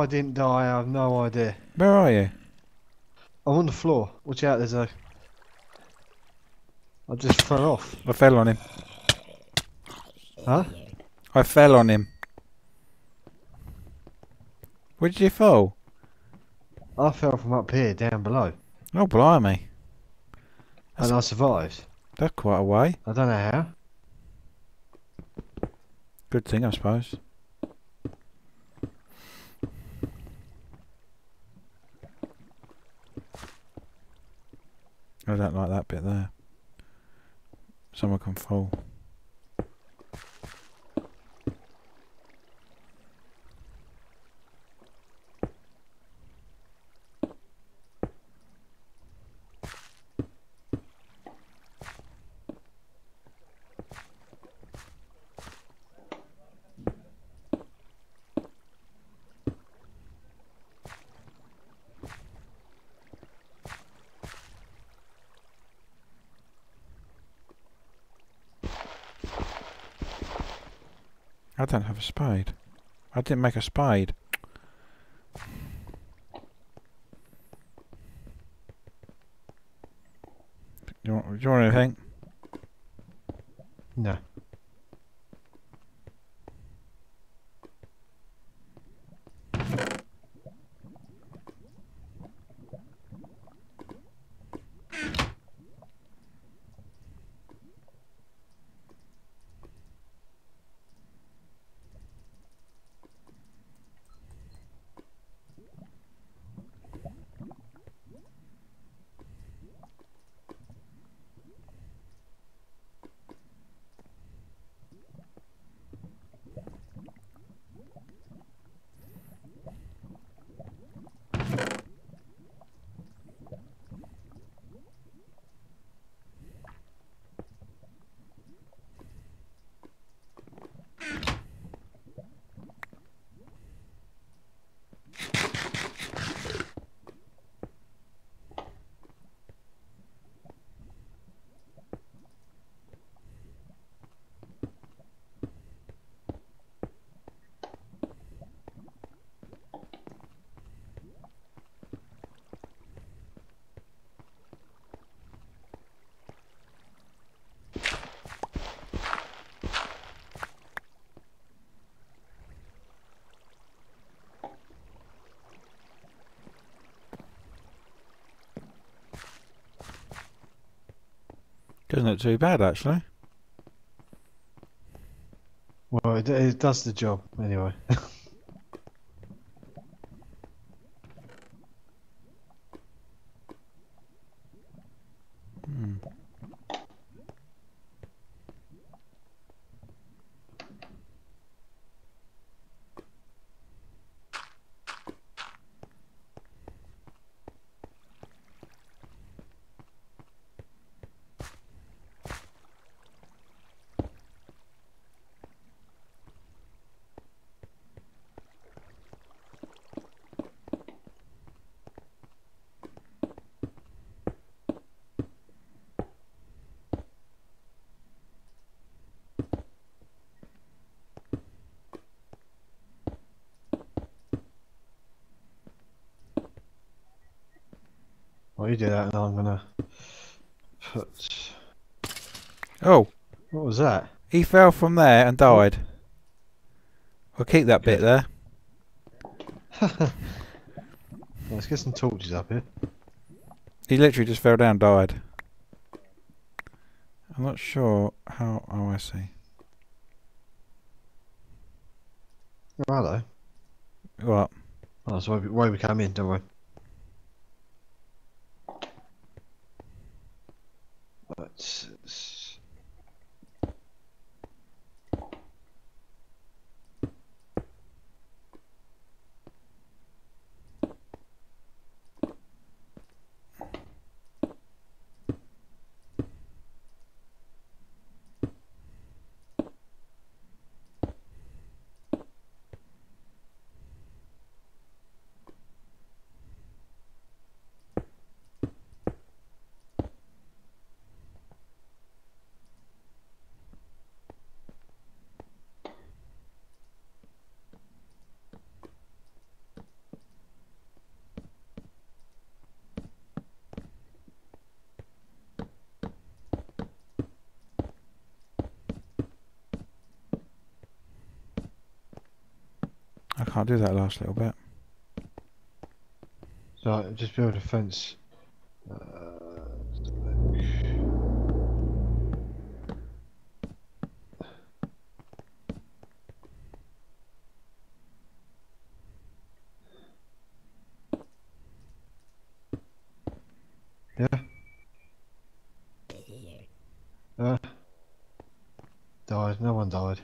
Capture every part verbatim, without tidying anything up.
How I didn't die, I have no idea. Where are you? I'm on the floor. Watch out, there's a... I just fell off. I fell on him. Huh? I fell on him. Where did you fall? I fell from up here, down below. Oh, blimey. That's and I survived. That's quite a way. I don't know how. Good thing, I suppose. I don't like that bit there. Someone can fall. I don't have a spade. I didn't make a spade. Do you want, do you want anything? No. Doesn't look too bad, actually. Well, it, it does the job, anyway. hmm. Well, you do that and I'm gonna put... Oh! What was that? He fell from there and died. We'll keep that bit there. Let's get some torches up here. He literally just fell down and died. I'm not sure how... Oh, I see. Oh, hello. What? Oh, that's why we, why we came in, don't we? can't do that last little bit. So just build a fence. Uh, yeah. Uh, died. No one died.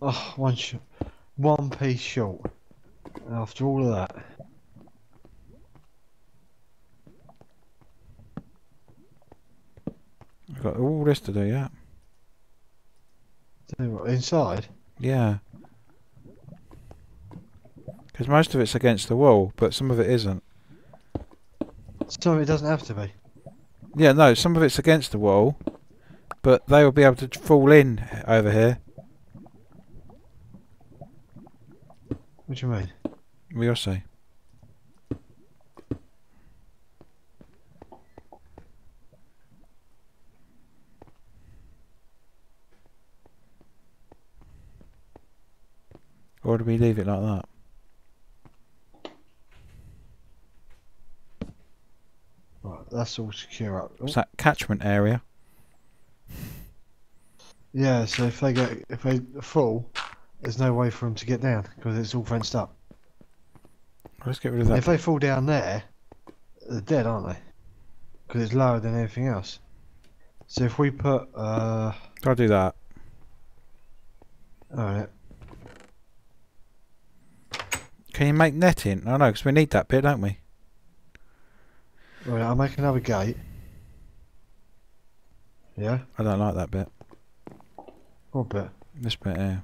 Oh, one shot. One piece short. After all of that. I've got all this to do, yeah. Do what, inside? Yeah. Because most of it's against the wall, but some of it isn't. So it doesn't have to be? Yeah, no, some of it's against the wall, but they will be able to fall in over here. What do you mean? We'll see. Or do we leave it like that? Right, that's all secure up. It's that catchment area. Yeah, so if they get if they fall, there's no way for them to get down because it's all fenced up. Let's get rid of that. If they fall down there, they're dead, aren't they? Because it's lower than anything else. So if we put, uh, I'll do that. Alright. Can you make netting? I know, because we need that bit, don't we? Alright, I'll make another gate. Yeah? I don't like that bit. What bit? This bit here.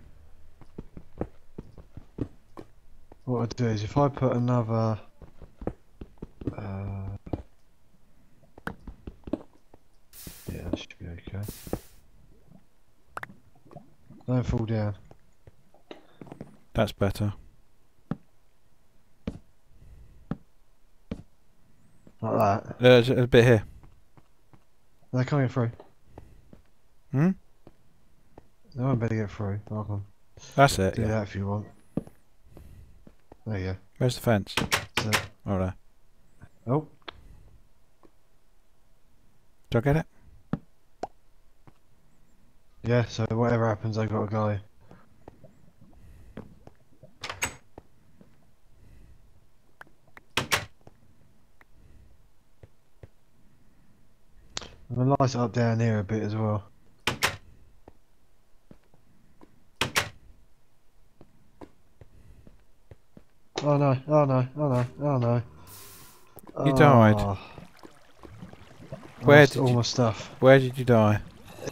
What I'd do is if I put another uh, yeah, that should be okay. Don't fall down. That's better. Like that. There's a bit here. They can't get through. Hmm? They won't better get through. I can That's it. Do yeah. that if you want. There you go. Where's the fence? So, oh, there. Oh. Did I get it? Yeah, so whatever happens, I've got to go. I'm going to light it up down here a bit as well. Oh no, oh no, oh no, oh no. You oh. died. Where Almost did all you, my stuff. Where did you die?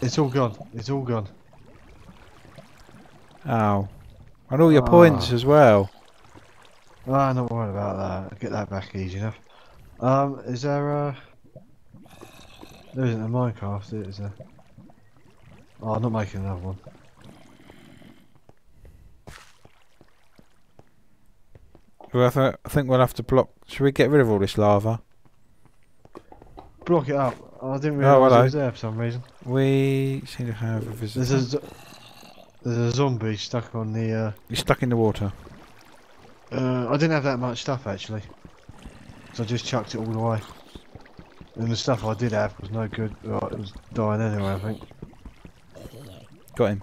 It's all gone. It's all gone. Ow. And all your oh. points as well. Oh, I'm not worried about that. I'll get that back easy enough. Um, is there a... There isn't a Minecraft, is there? Oh, I'm not making another one. I think we'll have to block. Should we get rid of all this lava? Block it up. I didn't realise oh, well, it was there for some reason. We seem to have a visitor. There's a, there's a zombie stuck on the. Uh, He's stuck in the water. Uh, I didn't have that much stuff actually, so I just chucked it all away. And the stuff I did have was no good. Well, it was dying anyway, I think. Got him.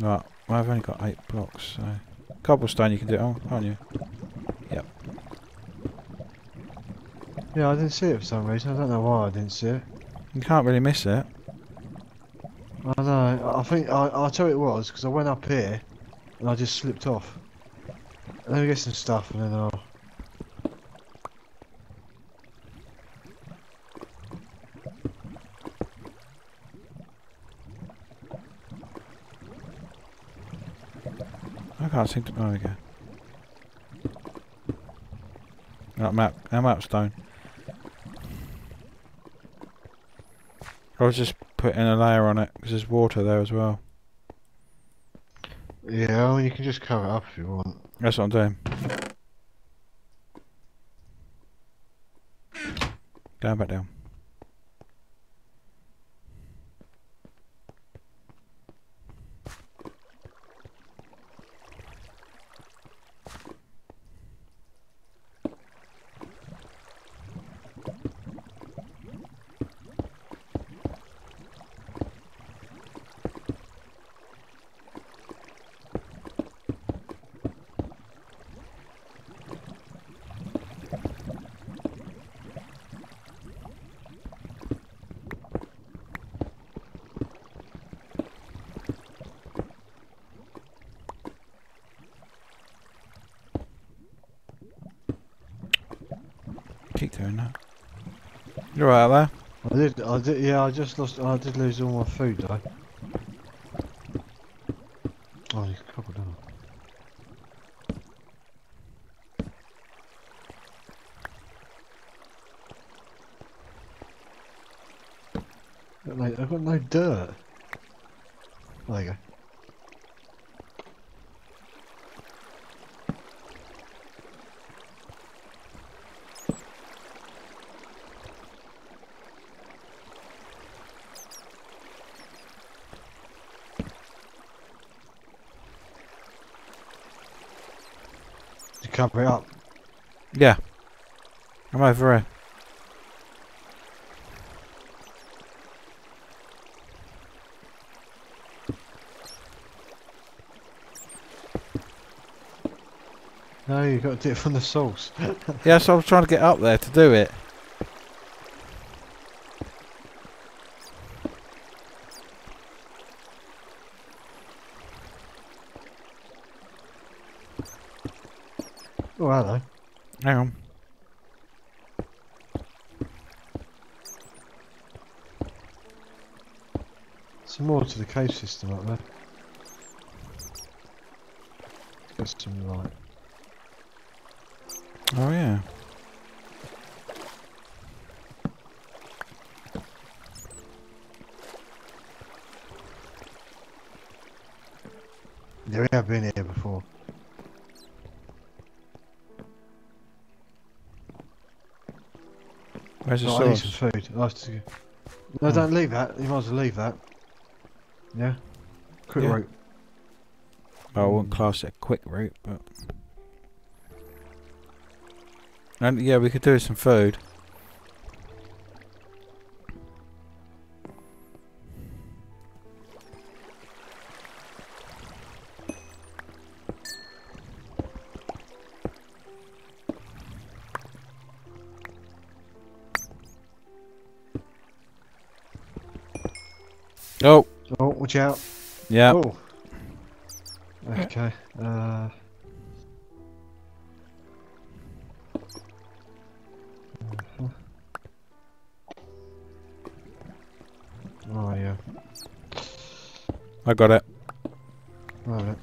Right. Well, I've only got eight blocks, so... Cobblestone you can do it on, can't you? Yep. Yeah, I didn't see it for some reason. I don't know why I didn't see it. You can't really miss it. I know. I think... I, I'll tell you it was, because I went up here, and I just slipped off. Let me get some stuff, and then I'll... I can't seem to... Oh, there we go. No, I'm out. I'm out of stone. I was just putting a layer on it, because there's water there as well. Yeah, well, you can just cover it up if you want. That's what I'm doing. Going back down. doing that? You're right out there. I did. I did. Yeah, I just lost. I did lose all my food though. Oh, you coupled up. I've got no dirt. There you go. Did you cover it up? Yeah. I'm over here. No, you got to do it from the source. Yeah, so I was trying to get up there to do it. Oh, hello. Hang on. Some more to the cave system up there. Let's get some light. Oh yeah. Yeah, we have been here before. Where's no, the I need some food. I have to... No, oh. Don't leave that. You might as well leave that. Yeah. Quick yeah. route. Well, I wouldn't class it a quick route, but. And yeah, we could do some food. Oh! Oh, watch out. Yeah. Oh. Okay. Uh... Oh yeah. I got it. Alright.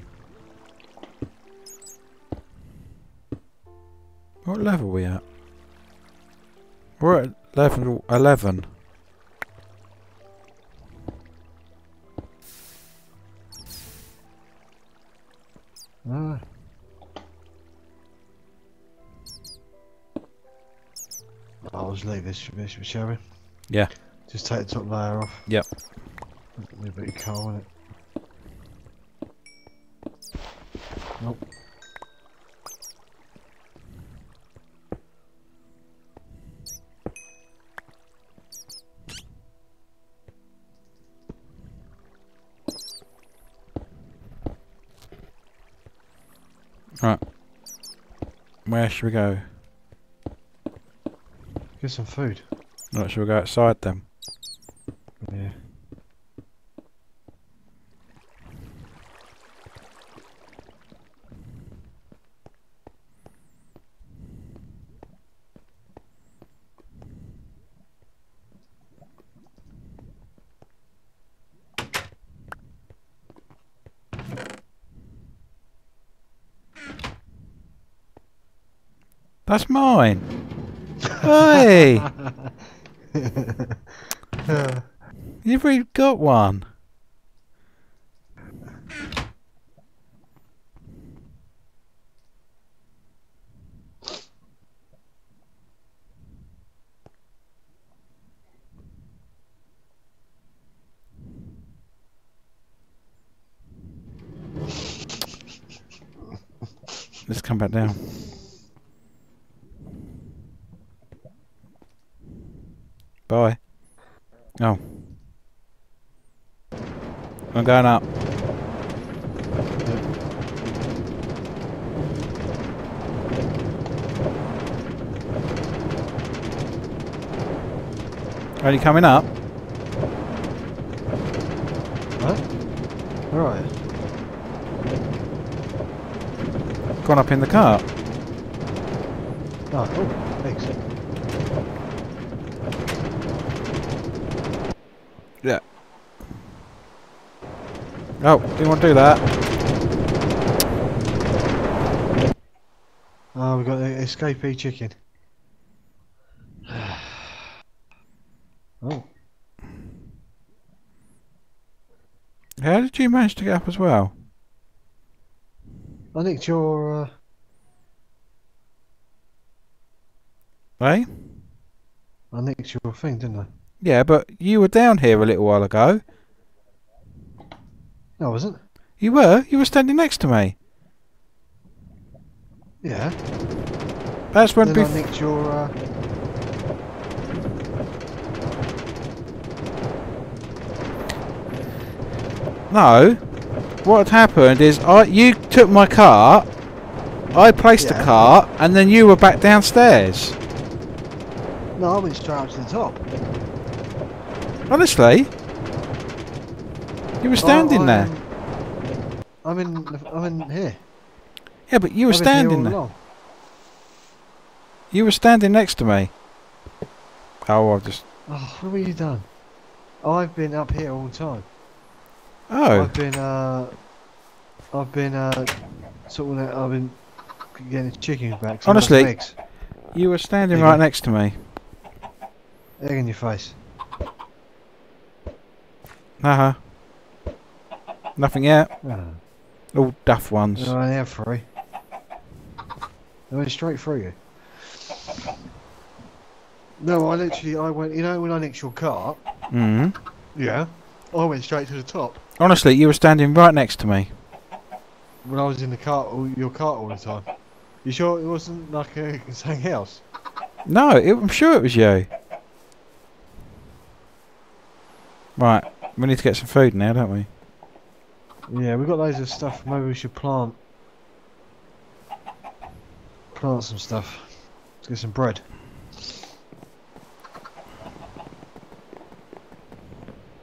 What level are we at? We're at level eleven. Ah. I'll just leave this for this, shall we? Yeah. Just take the top layer off. Yep. A little bit of coal on it. Nope. Right. Where should we go? Get some food. Right, should we go outside then? Yeah. That's mine. Hey. You've already got one. Let's come back down. Bye. Oh. I'm going up. Are you coming up? Huh? All right. Gone up in the car. Oh, cool. Thanks. No, we won't do that. Oh, we got the escapee chicken. Oh. How did you manage to get up as well? I nicked your... Uh... Hey? I nicked your thing, didn't I? Yeah, but you were down here a little while ago. No, I wasn't. You were? You were standing next to me. Yeah. That's when... Then I nicked your... Uh... No. What had happened is I you took my cart, I placed yeah. the cart, and then you were back downstairs. No, I went straight up to the top. Honestly? You were standing oh, I'm, there. I'm in I'm in here. Yeah, but you were I've standing there. Along. You were standing next to me. Oh, I've just... Oh, what have you done? I've been up here all the time. Oh. I've been, uh... I've been, uh... Sort of, I've been getting chickens back. So honestly, you were standing egg right in. next to me. Egg in your face. Uh-huh. Nothing yet. No. All duff ones. No, they have three. They went straight through you. No, I literally, I went, you know when I nicked your cart? Mm-hmm. Yeah. I went straight to the top. Honestly, you were standing right next to me. When I was in the cart, your cart all the time. You sure it wasn't like a, something else? No, it, I'm sure it was you. Right, we need to get some food now, don't we? Yeah, we've got loads of stuff. Maybe we should plant... Plant some stuff. Let's get some bread.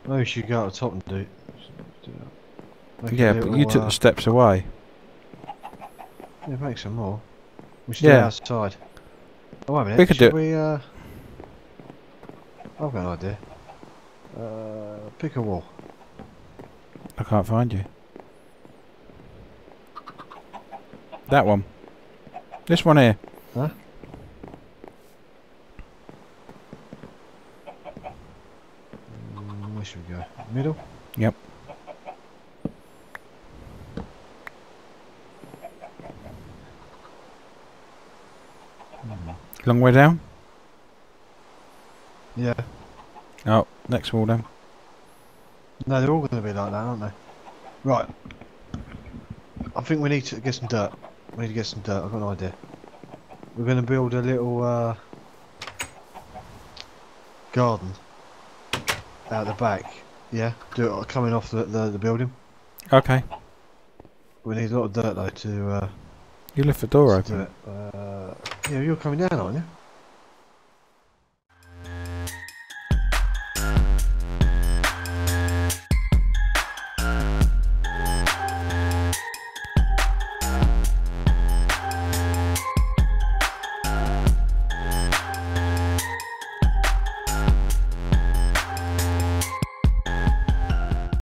Maybe we should go up the top and do... do that. Yeah, but little, you took uh, the steps away. Yeah, make some more. We should yeah. do it outside. Oh, wait a minute. We could should do we, uh... I've got an idea. Uh, pick a wall. I can't find you. That one. This one here. Huh? Mm, where should we go? Middle? Yep. Hmm. Long way down? Yeah. Oh, next wall down. No, they're all going to be like that, aren't they? Right. I think we need to get some dirt. We need to get some dirt, I've got an idea. We're going to build a little uh, garden out the back. Yeah, do it coming off the, the, the building. Okay. We need a lot of dirt though to... Uh, you left the door open. Uh, yeah, you're coming down, aren't you?